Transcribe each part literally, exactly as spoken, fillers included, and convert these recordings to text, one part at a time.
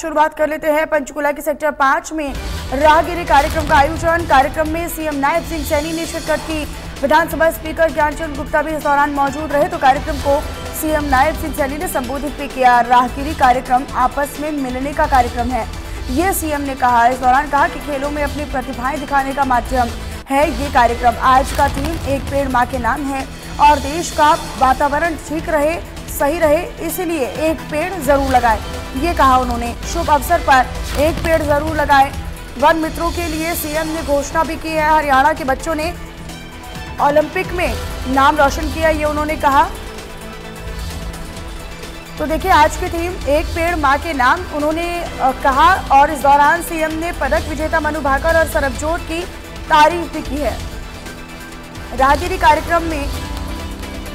शुरुआत कर लेते हैं पंचकूला के सेक्टर पाँच में राहगिरी कार्यक्रम का आयोजन। कार्यक्रम में सीएम नायब सिंह सैनी ने शिरकत की। विधानसभा स्पीकर ज्ञानचंद गुप्ता भी इस दौरान मौजूद रहे, तो कार्यक्रम को सीएम नायब सिंह सैनी ने संबोधित भी किया। राहगिरी कार्यक्रम आपस में मिलने का कार्यक्रम है, ये सीएम ने कहा। इस दौरान कहा कि खेलों में अपनी प्रतिभाएं दिखाने का माध्यम है ये कार्यक्रम। आज का थीम एक पेड़ मां के नाम है और देश का वातावरण ठीक रहे, सही रहे, इसीलिए एक पेड़ जरूर लगाएं, ये कहा उन्होंने। शुभ अवसर पर एक पेड़ जरूर लगाएं। वन मित्रों के लिए सीएम ने घोषणा भी की है। हरियाणा के बच्चों ने ओलंपिक में नाम रोशन किया, ये उन्होंने कहा। तो देखिए आज की थीम एक पेड़ मां के नाम उन्होंने कहा, और इस दौरान सीएम ने पदक विजेता मनु भाकर और सरबजोत की तारीफ भी की है। राहगिरी कार्यक्रम में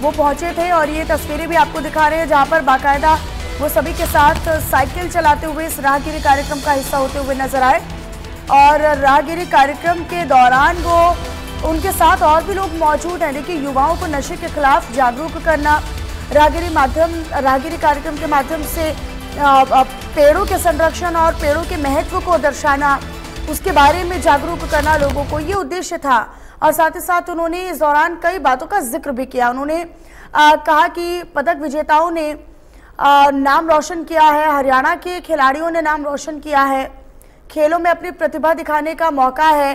वो पहुंचे थे और ये तस्वीरें भी आपको दिखा रहे हैं, जहां पर बाकायदा वो सभी के साथ साइकिल चलाते हुए इस राहगिरी कार्यक्रम का हिस्सा होते हुए नजर आए। और राहगिरी कार्यक्रम के दौरान वो उनके साथ और भी लोग मौजूद हैं। देखिए युवाओं को नशे के खिलाफ जागरूक करना, राहगिरी माध्यम राहगिरी कार्यक्रम के माध्यम से पेड़ों के संरक्षण और पेड़ों के महत्व को दर्शाना, उसके बारे में जागरूक करना लोगों को, ये उद्देश्य था। और साथ ही साथ उन्होंने इस दौरान कई बातों का जिक्र भी किया। उन्होंने आ, कहा कि पदक विजेताओं ने आ, नाम रोशन किया है, हरियाणा के खिलाड़ियों ने नाम रोशन किया है, खेलों में अपनी प्रतिभा दिखाने का मौका है,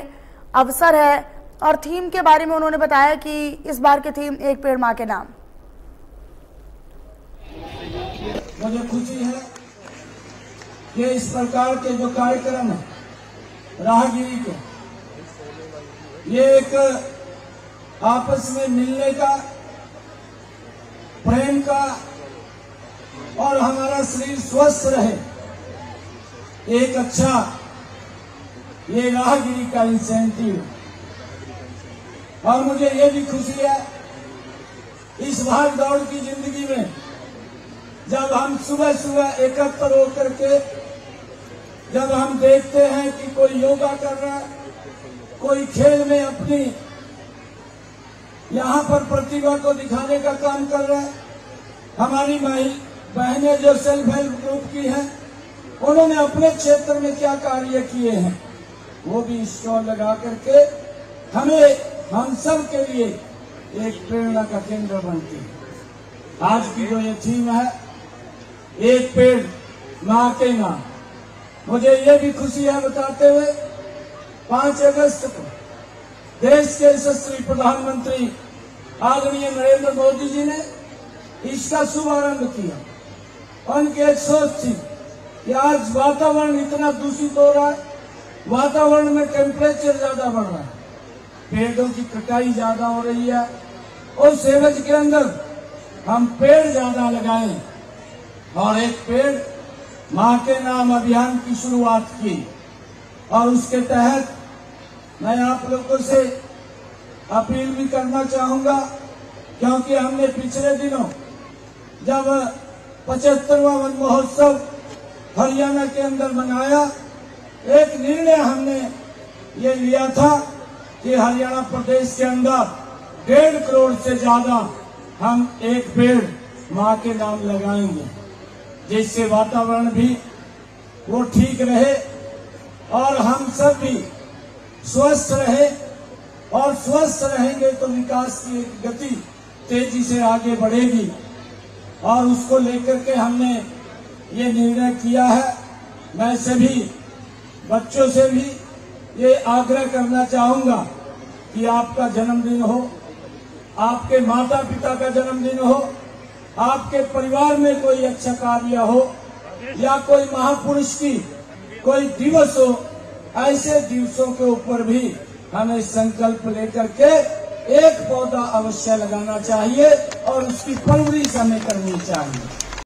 अवसर है। और थीम के बारे में उन्होंने बताया कि इस बार की थीम एक पेड़ मां के नाम। मुझे खुशी है कि इस प्रकार के जो कार्यक्रम है राहगिरी के, ये एक आपस में मिलने का, प्रेम का, और हमारा शरीर स्वस्थ रहे एक अच्छा ये राहगिरी का इंसेंटिव है। और मुझे ये भी खुशी है इस भाग दौड़ की जिंदगी में जब हम सुबह सुबह एकत्र होकर के जब हम देखते हैं कि कोई योगा कर रहा है, कोई खेल में अपनी यहाँ पर प्रतिभा को दिखाने का काम कर रहा है। हमारी बहनें जो सेल्फ हेल्प ग्रुप की हैं, उन्होंने अपने क्षेत्र में क्या कार्य किए हैं वो भी स्टॉल लगा करके हमें हम सब के लिए एक प्रेरणा का केंद्र बनती है। आज की जो ये थीम है एक पेड़ मां के नाम, मुझे ये भी खुशी है बताते हुए पांच अगस्त को देश के यशस्वी प्रधानमंत्री आदरणीय नरेंद्र मोदी जी ने इसका शुभारंभ किया। उनकी एक सोच थी कि आज वातावरण इतना दूषित हो रहा है, वातावरण में टेम्परेचर ज्यादा बढ़ रहा है, पेड़ों की कटाई ज्यादा हो रही है, और सेवज के अंदर हम पेड़ ज्यादा लगाएं और एक पेड़ मां के नाम अभियान की शुरुआत की। और उसके तहत मैं आप लोगों से अपील भी करना चाहूंगा, क्योंकि हमने पिछले दिनों जब पचहत्तरवां वन महोत्सव हरियाणा के अंदर मनाया, एक निर्णय हमने ये लिया था कि हरियाणा प्रदेश के अंदर डेढ़ करोड़ से ज्यादा हम एक पेड़ मां के नाम लगाएंगे, जिससे वातावरण भी वो ठीक रहे और हम सब भी स्वस्थ रहे, और स्वस्थ रहेंगे तो विकास की गति तेजी से आगे बढ़ेगी। और उसको लेकर के हमने ये निर्णय किया है। मैं सभी बच्चों से भी ये आग्रह करना चाहूंगा कि आपका जन्मदिन हो, आपके माता पिता का जन्मदिन हो, आपके परिवार में कोई अच्छा कार्य हो, या कोई महापुरुष की कोई दिवस हो, ऐसे दिवसों के ऊपर भी हमें संकल्प लेकर के एक पौधा अवश्य लगाना चाहिए और उसकी परवरिश हमें करनी चाहिए।